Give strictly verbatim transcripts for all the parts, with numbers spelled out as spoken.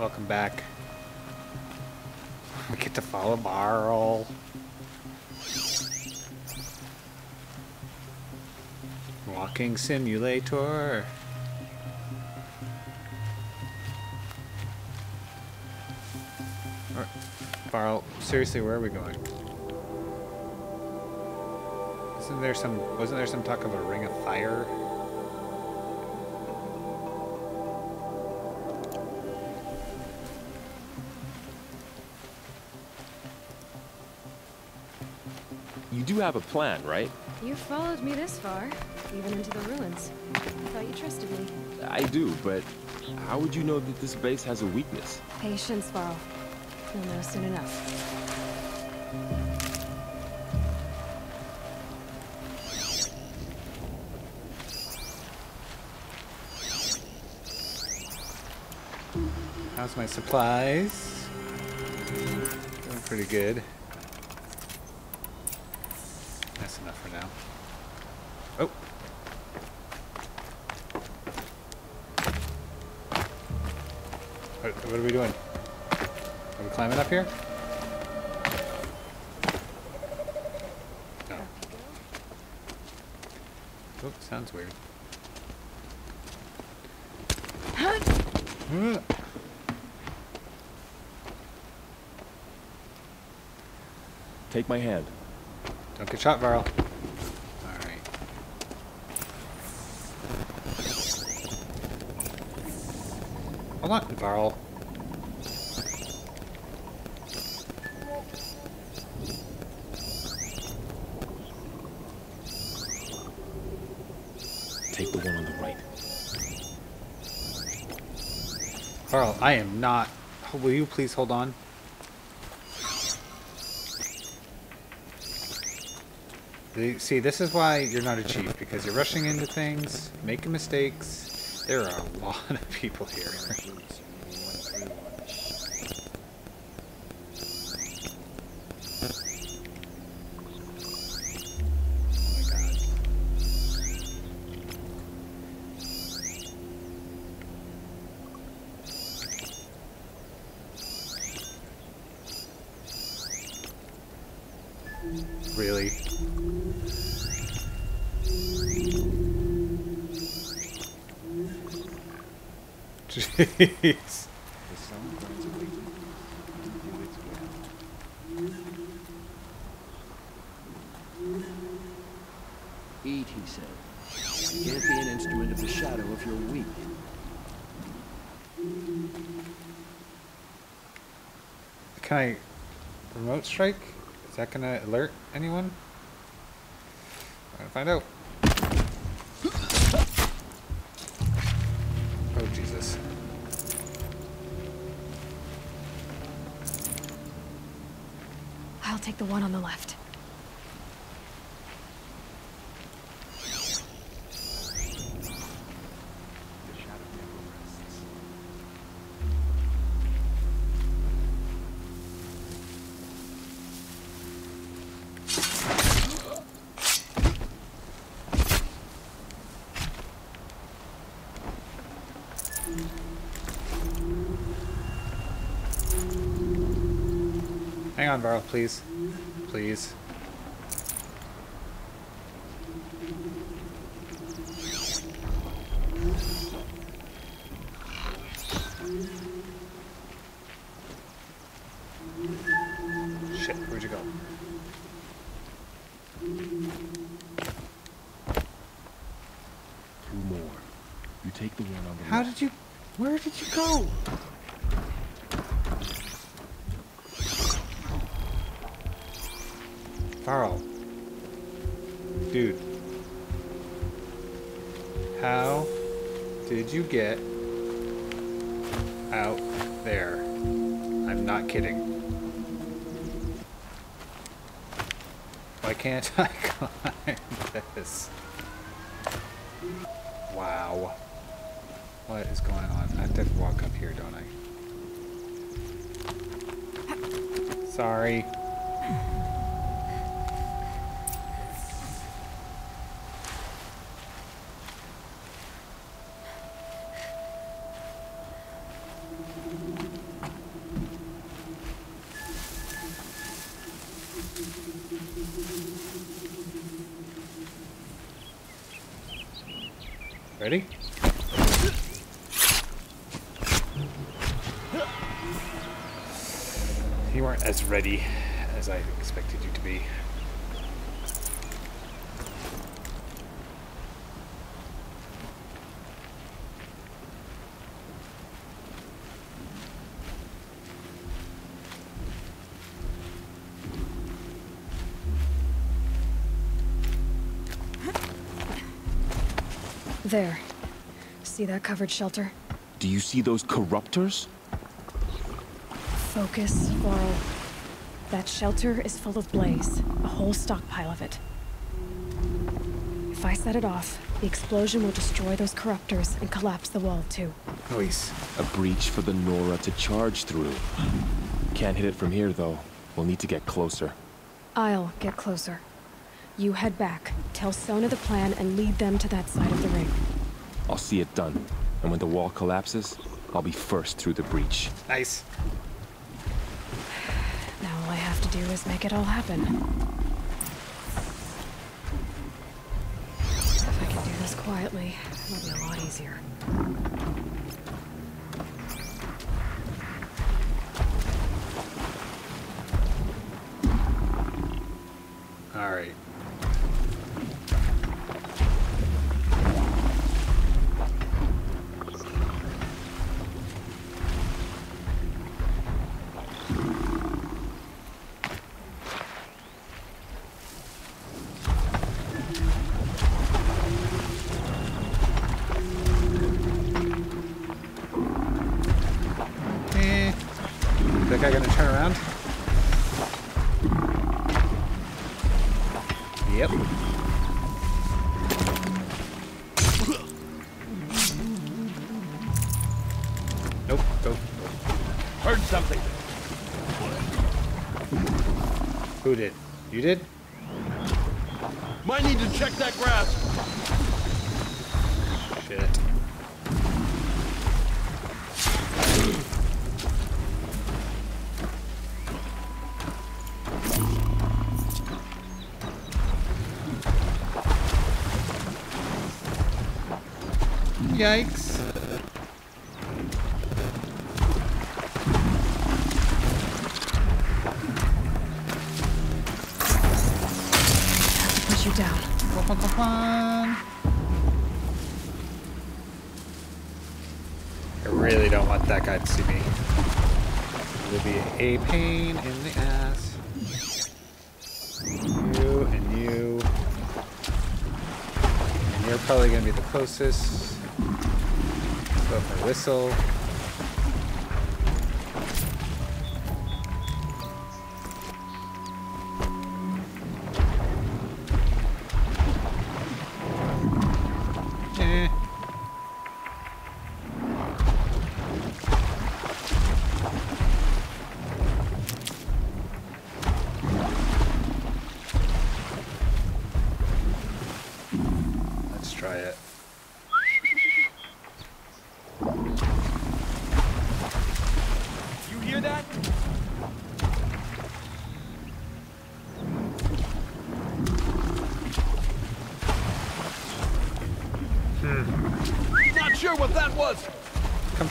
Welcome back. We get to follow Varl. Walking simulator. Varl, seriously, where are we going? Isn't there some? Wasn't there some talk of a ring of fire? You do have a plan, right? You followed me this far, even into the ruins. I thought you trusted me. I do, but how would you know that this base has a weakness? Patience, Varl. You'll know soon enough. How's my supplies? Doing pretty good. Enough for now. Oh. What, what are we doing? Are we climbing up here? No. Oh, sounds weird. Huh? Take my hand. Don't get shot, Varl. Alright. Hold on, Varl. Take the one on the right. Varl, I am not... Will you please hold on? See, this is why you're not a chief, because you're rushing into things, making mistakes. There are a lot of people here. Really? Jeez. Eat, he said. You can't be an instrument of the shadow if you're weak. Can I remote strike? Is that gonna alert anyone? I'm gonna find out. Oh, Jesus. I'll take the one on the left. Hang on, Varl, please. Please. Shit, where'd you go? Two more. You take the one on the How did you... Where did you go? Varl. Dude. How did you get out there? I'm not kidding. Why can't I climb this? Wow. What is going on? I have to walk up here, don't I? Sorry. Ready? You weren't as ready as I expected you to be. There. See that covered shelter? Do you see those corruptors? Focus, Varl. That shelter is full of blaze. A whole stockpile of it. If I set it off, the explosion will destroy those corruptors and collapse the wall, too. Nice. A breach for the Nora to charge through. Can't hit it from here, though. We'll need to get closer. I'll get closer. You head back, tell Sona the plan, and lead them to that side of the ring. I'll see it done. And when the wall collapses, I'll be first through the breach. Nice. Now all I have to do is make it all happen. If I can do this quietly, it'll be a lot easier. All right. Who did? You did? Might need to check that grass. Shit. Yikes. I really don't want that guy to see me. It'll be a pain in the ass. You and you. And you're probably going to be the closest. Let's go for a whistle.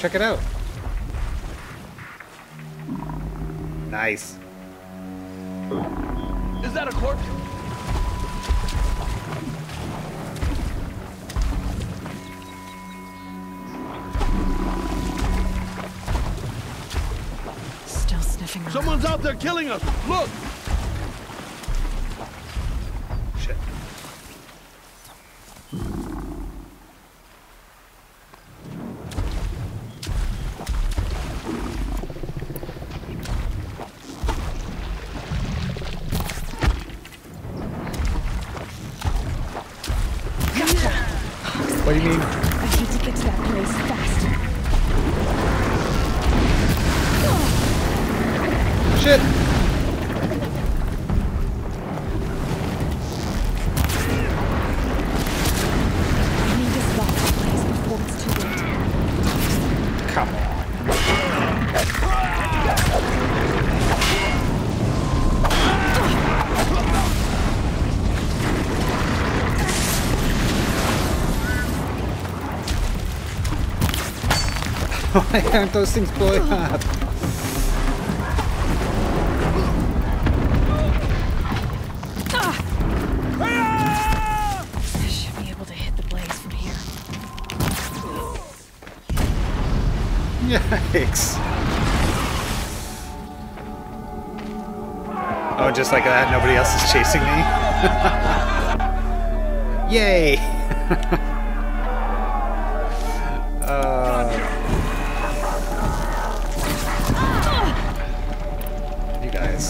Check it out. Nice. Is that a corpse? Still sniffing around. Someone's out there killing us. Look. What do you mean? I need to get to that place fast. Shit! I need to stop the place before it's too late. Come on. Why aren't those things blowing up? Yikes. Oh, just like that, nobody else is chasing me. Yay! uh, you guys.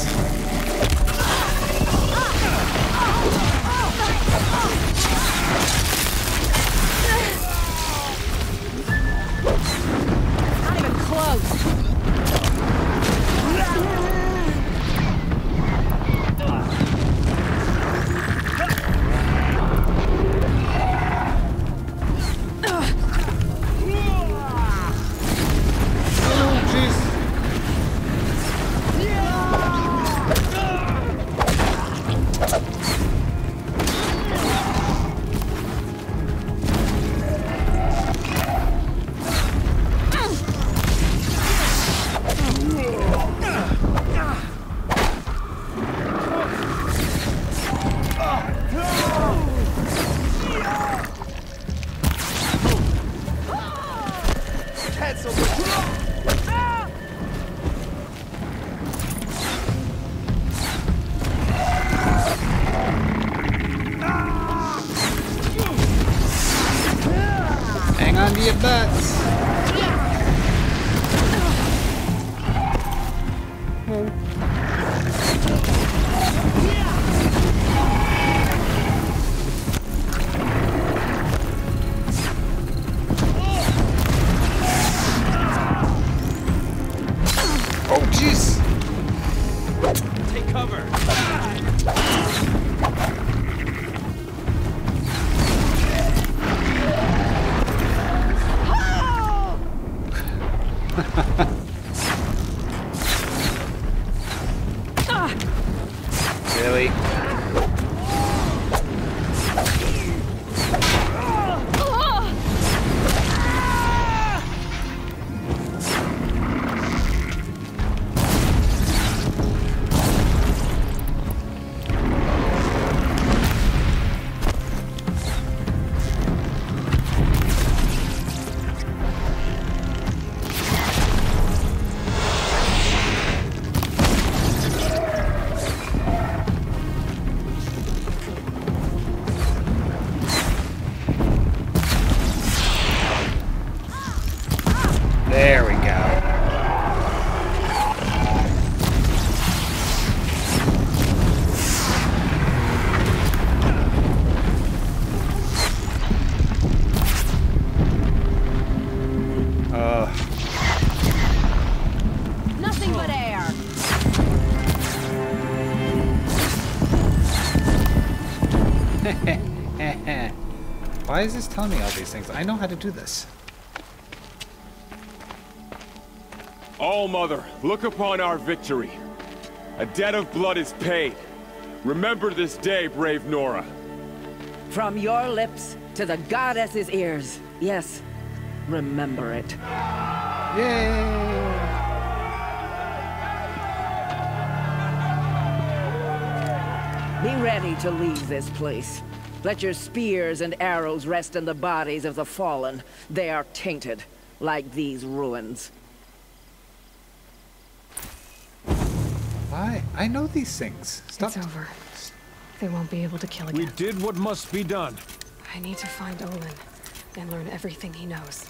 Why is this telling me all these things? I know how to do this. All Mother, look upon our victory. A debt of blood is paid. Remember this day, brave Nora. From your lips to the goddess's ears. Yes, remember it. Yay! Be ready to leave this place. Let your spears and arrows rest in the bodies of the fallen. They are tainted, like these ruins. Why? I know these things. Stop. It's over. They won't be able to kill again. We did what must be done. I need to find Olin and learn everything he knows.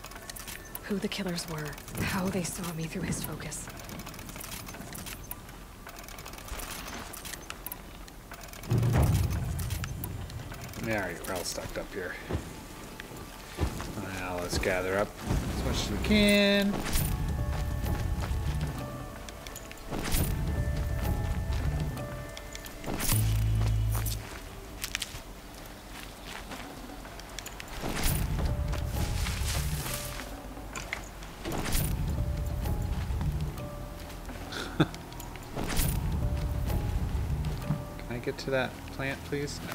Who the killers were, how they saw me through his focus. Alright, we're all stocked up here. Now let's gather up as much as we can. Can I get to that plant, please? No.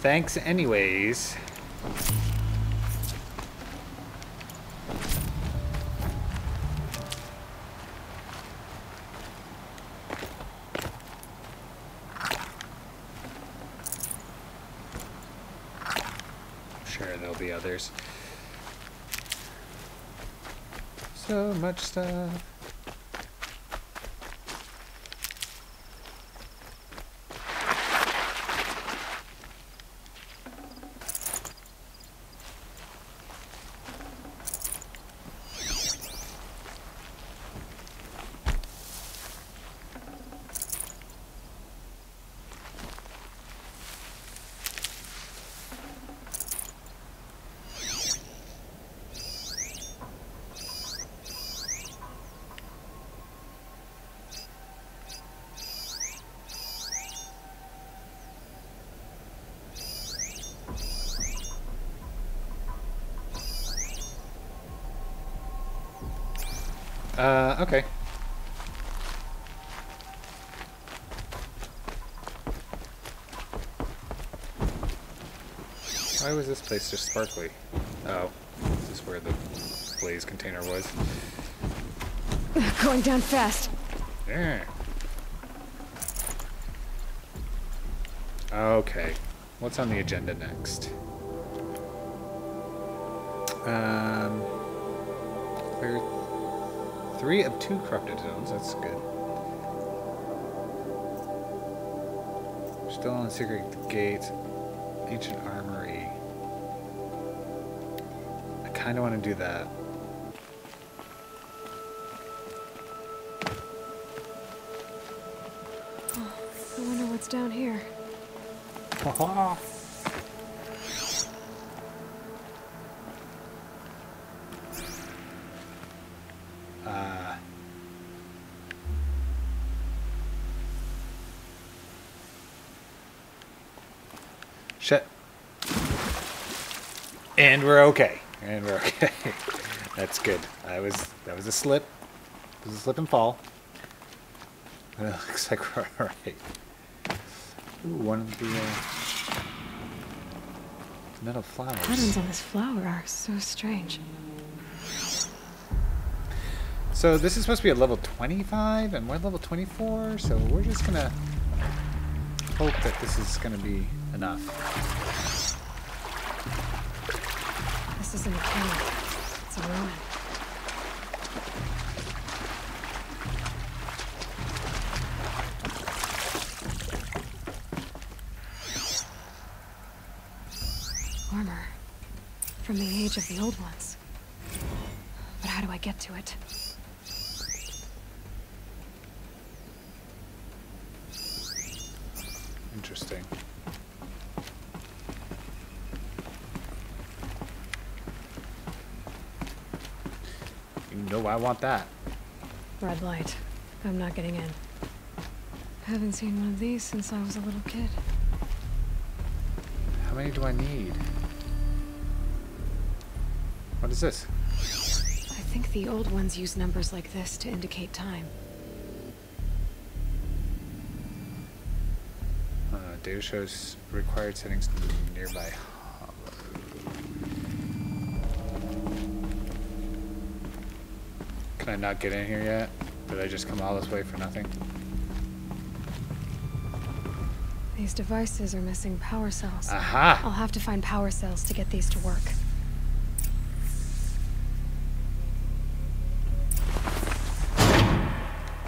Thanks anyways. others. So much stuff. Uh, okay. Why was this place just sparkly? Oh, this is where the blaze container was. Going down fast. Yeah. Okay. What's on the agenda next? Um, clear. Three of two corrupted zones, that's good. Still on secret gate, ancient armory. I kind of want to do that. Oh, I wonder what's down here. Haha. Shit. And we're okay. And we're okay. That's good. I was that was a slip. It was a slip and fall. And it looks like we're alright. Ooh, one of the uh, metal flowers. Patterns on this flower are so strange. So this is supposed to be a level twenty-five and we're level twenty-four, so we're just gonna hope that this is gonna be enough. This isn't a cave. It's a ruin. Armor. From the age of the old ones. But how do I get to it? Interesting. No, I want that. Red light. I'm not getting in. Haven't seen one of these since I was a little kid. How many do I need? What is this? I think the old ones use numbers like this to indicate time. Uh, data shows required settings nearby. Can I not get in here yet? Did I just come all this way for nothing? These devices are missing power cells. Aha! I'll have to find power cells to get these to work.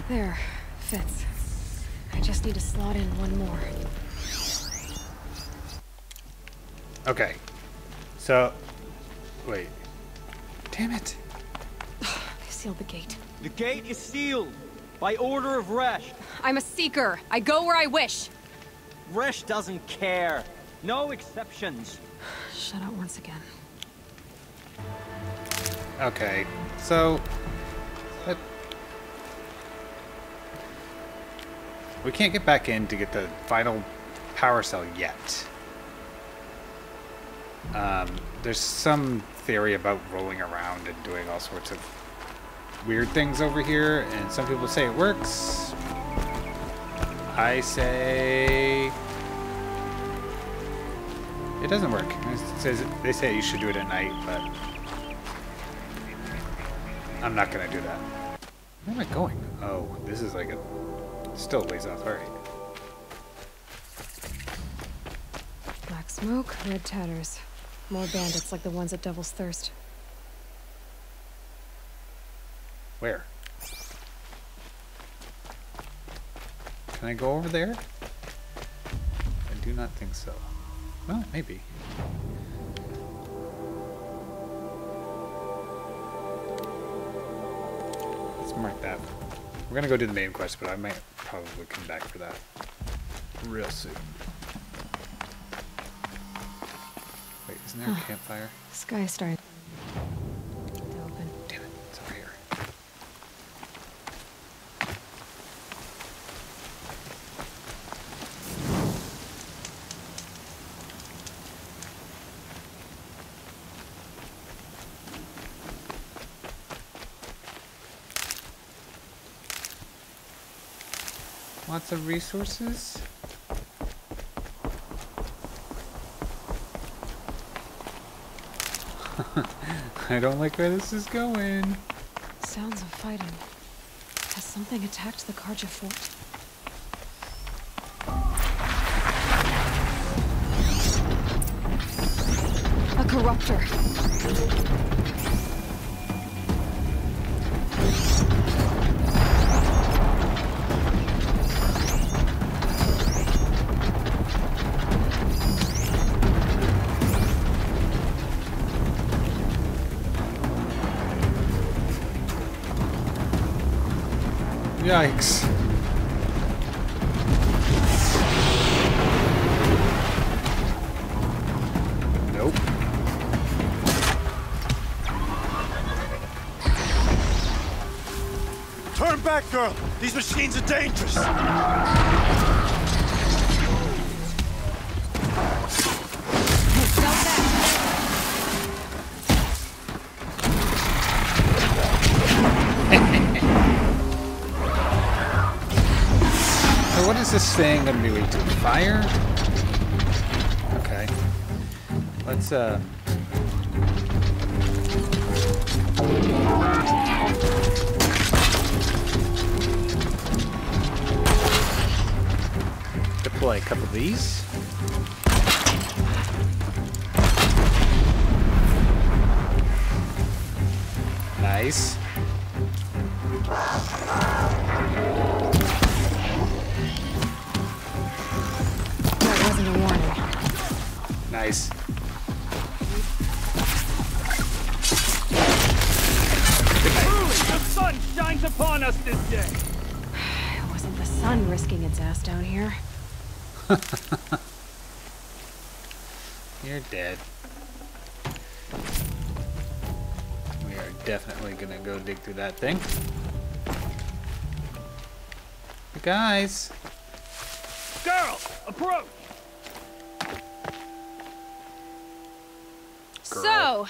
There. Fits. I just need to slot in one more. Okay. So... Wait. Damn it! Seal the gate. The gate is sealed by order of Resh. I'm a seeker. I go where I wish. Resh doesn't care. No exceptions. Shut up once again. Okay, so that... we can't get back in to get the final power cell yet. Um, there's some theory about rolling around and doing all sorts of weird things over here, and some people say it works. I say it doesn't work. It says, they say you should do it at night, but I'm not gonna do that. Where am I going? Oh, this is like a still ways off. All right. Black smoke, red tatters. More bandits like the ones at Devil's Thirst. Where? Can I go over there? I do not think so. Well, maybe. Let's mark that. We're gonna go do the main quest, but I might probably come back for that real soon. Wait, isn't there a campfire? Sky started. Damn it, it's over here. Lots of resources. I don't like where this is going. Sounds of fighting. Has something attacked the Carja Fort? A corruptor. Yikes. Nope. Turn back, girl! These machines are dangerous! What is this thing gonna be weak to? Fire? Okay. Let's uh deploy a couple of these. Nice. Nice. Truly, the sun shines upon us this day. It wasn't the sun risking its ass down here. You're dead. We are definitely gonna go dig through that thing. Guys. Girl, approach. Girl. So,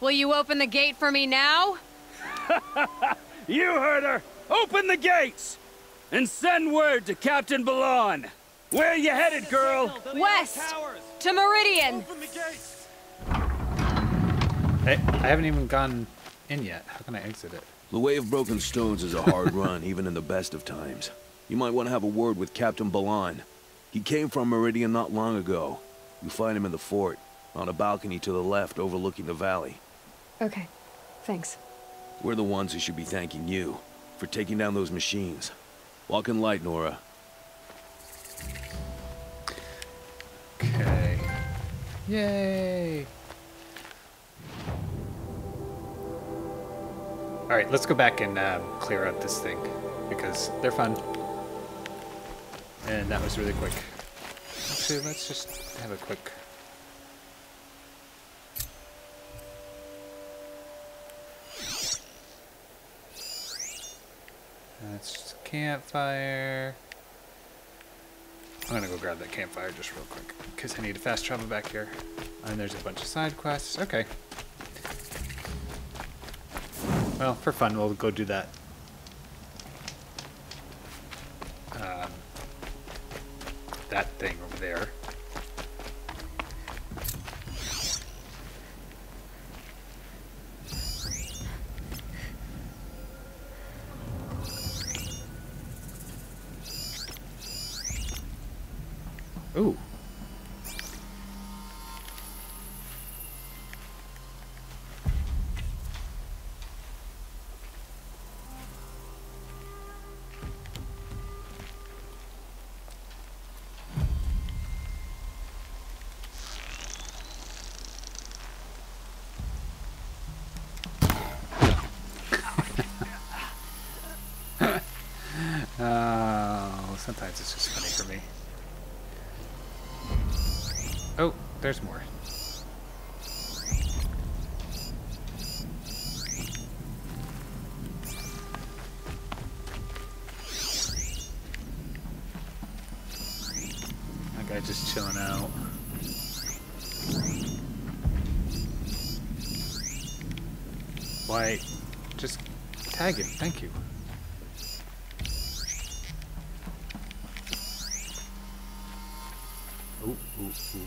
will you open the gate for me now? You heard her! Open the gates! And send word to Captain Balan! Where are you headed, girl? West! To Meridian! Open the gates! Hey, I haven't even gone in yet. How can I exit it? The way of Broken Stones is a hard run, even in the best of times. You might want to have a word with Captain Balan. He came from Meridian not long ago. You find him in the fort. On a balcony to the left, overlooking the valley. Okay, thanks. We're the ones who should be thanking you for taking down those machines. Walk in light, Nora. Okay. Yay! Alright, let's go back and um, clear out this thing, because they're fun. And that was really quick. Actually, let's just have a quick... That's just a campfire. I'm gonna go grab that campfire just real quick because I need to fast travel back here. And there's a bunch of side quests. Okay. Well, for fun, we'll go do that. Um, that thing over there. Ooh. sometimes it's just funny for me. Oh, there's more. That guy just chilling out. Why, just tag him, thank you. Ooh, ooh, ooh.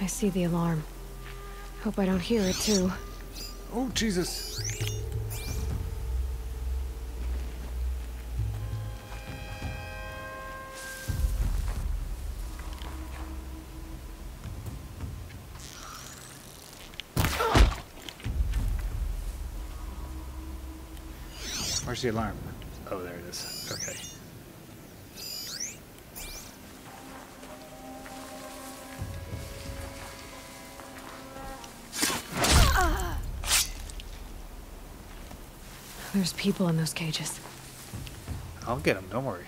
I see the alarm. Hope I don't hear it too. Oh, Jesus. Where's the alarm? Oh, there it is. Okay. There's people in those cages. I'll get them, don't worry.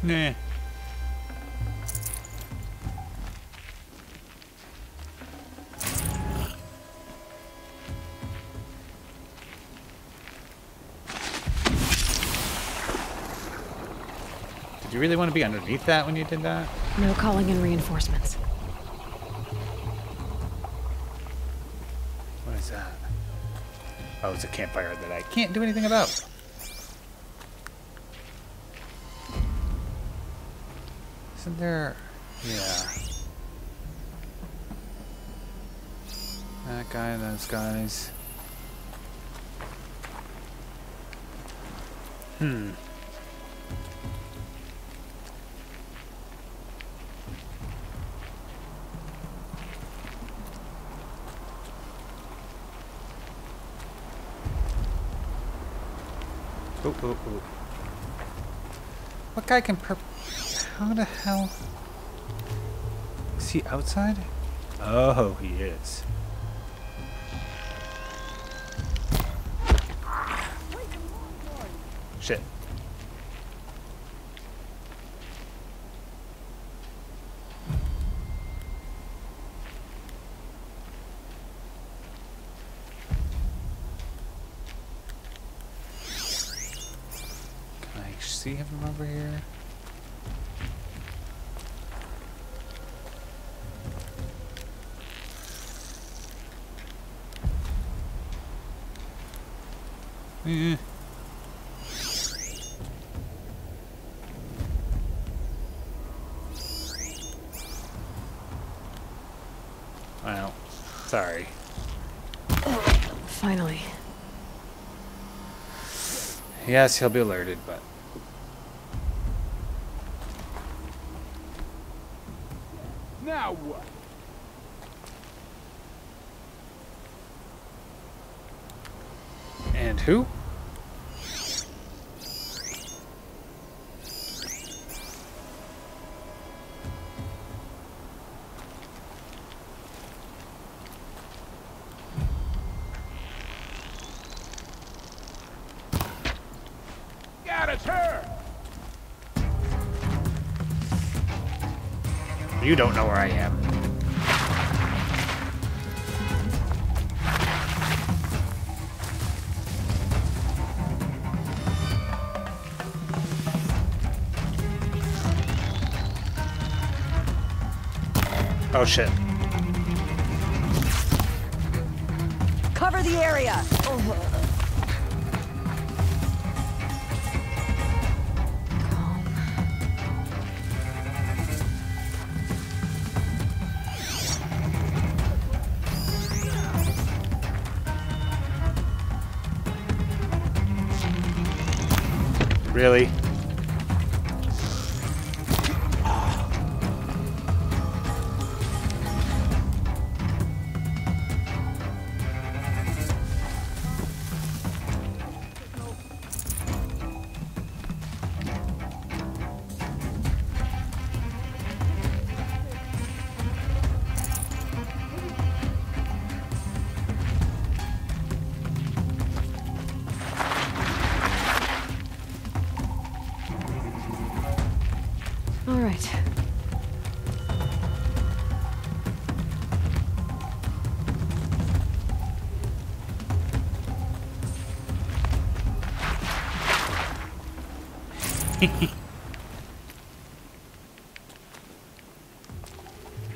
Nah. Did you really want to be underneath that when you did that? No calling in reinforcements. What is that? Oh, it's a campfire that I can't do anything about. Isn't there? Yeah. That guy, those guys. Hmm. Oh, oh, oh. What guy can perp? How the hell? Is he outside? Oh, he is. Shit. Can I see him from over here? Yeah. Well, sorry. Finally. Yes, he'll be alerted, but... Now what? And who? You don't know where I am. Oh shit. Cover the area. Oh. Really?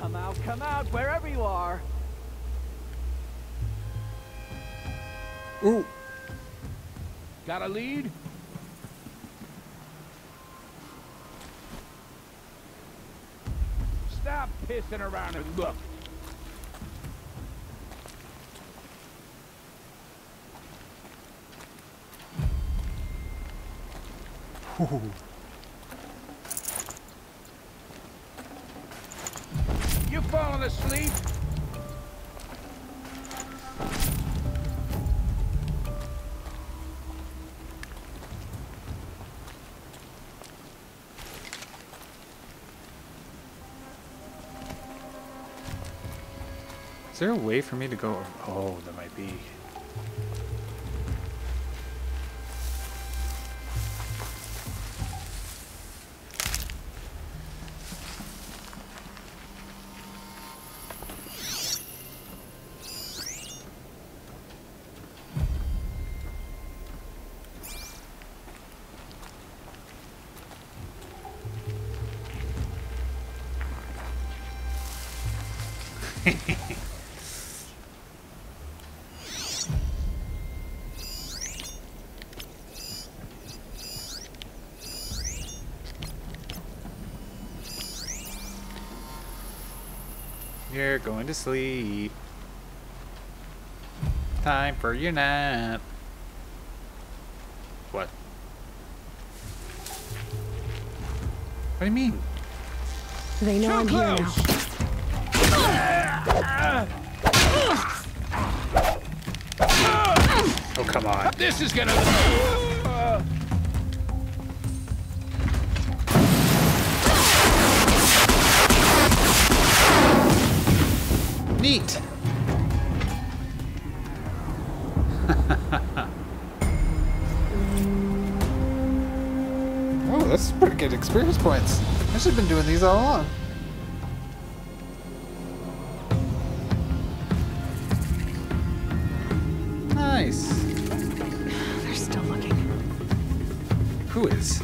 Come out, come out, wherever you are. Ooh. Got a lead? Stop pissing around and look. Ooh. You falling asleep? Is there a way for me to go? Oh, there might be. You're going to sleep. Time for your nap. What? What do you mean? They know I'm here now. Oh, come on. This is gonna. Uh... Neat. Oh, that's pretty good experience points. I should have been doing these all along. Nice. They're still looking. Who is?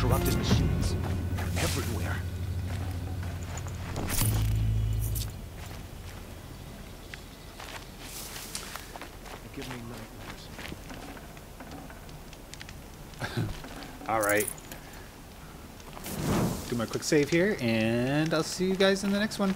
Corrupted machines. They're everywhere. Give me nightmares. Alright. Do my quick save here, and I'll see you guys in the next one.